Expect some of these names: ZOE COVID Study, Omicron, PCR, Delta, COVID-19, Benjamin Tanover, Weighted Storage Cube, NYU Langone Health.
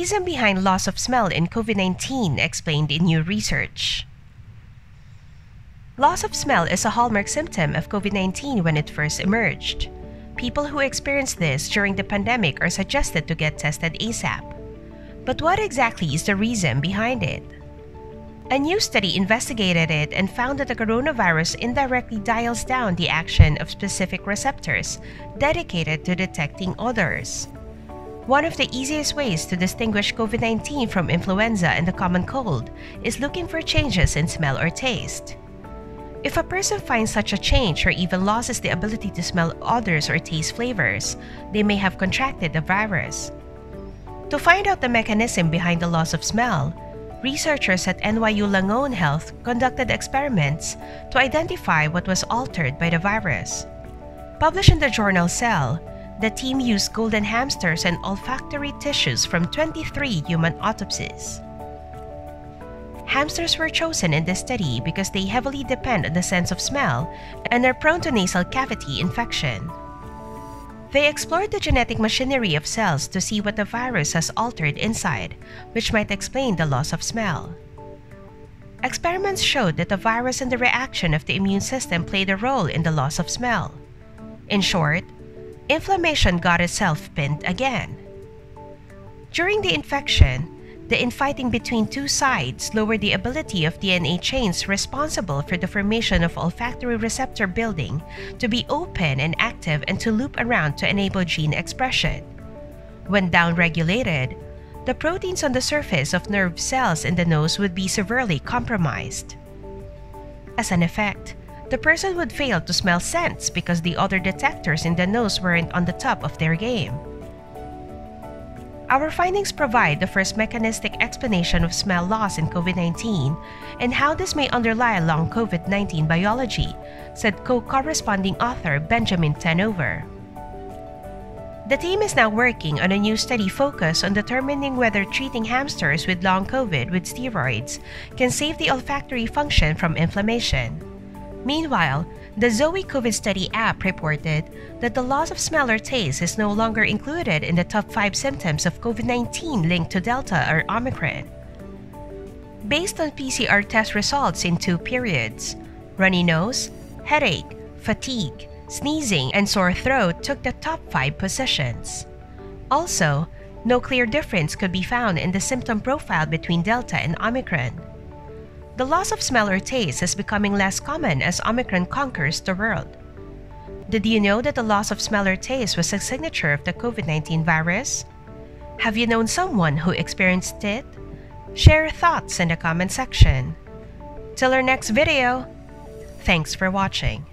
reason behind loss of smell in COVID-19 explained in new research. Loss of smell is a hallmark symptom of COVID-19 when it first emerged. People who experience this during the pandemic are suggested to get tested ASAP. But what exactly is the reason behind it? A new study investigated it and found that the coronavirus indirectly dials down the action of specific receptors dedicated to detecting odors. One of the easiest ways to distinguish COVID-19 from influenza and the common cold is looking for changes in smell or taste. If a person finds such a change or even loses the ability to smell odors or taste flavors, they may have contracted the virus. To find out the mechanism behind the loss of smell, researchers at NYU Langone Health conducted experiments to identify what was altered by the virus. Published in the journal Cell, the team used golden hamsters and olfactory tissues from 23 human autopsies. Hamsters were chosen in this study because they heavily depend on the sense of smell and are prone to nasal cavity infection. They explored the genetic machinery of cells to see what the virus has altered inside, which might explain the loss of smell. Experiments showed that the virus and the reaction of the immune system played a role in the loss of smell. In short, inflammation got itself pinned again. During the infection, the infighting between two sides lowered the ability of DNA chains responsible for the formation of olfactory receptor building to be open and active and to loop around to enable gene expression. When downregulated, the proteins on the surface of nerve cells in the nose would be severely compromised. As an effect, the person would fail to smell scents because the odor detectors in the nose weren't on the top of their game. Our findings provide the first mechanistic explanation of smell loss in COVID-19 and how this may underlie long COVID-19 biology, said co-corresponding author Benjamin Tanover. The team is now working on a new study focused on determining whether treating hamsters with long COVID with steroids can save the olfactory function from inflammation. Meanwhile, the ZOE COVID Study app reported that the loss of smell or taste is no longer included in the top 5 symptoms of COVID-19 linked to Delta or Omicron. Based on PCR test results in 2 periods, runny nose, headache, fatigue, sneezing, and sore throat took the top 5 positions. Also, no clear difference could be found in the symptom profile between Delta and Omicron. The loss of smell or taste is becoming less common as Omicron conquers the world. Did you know that the loss of smell or taste was a signature of the COVID-19 virus? Have you known someone who experienced it? Share your thoughts in the comment section. Till our next video, thanks for watching.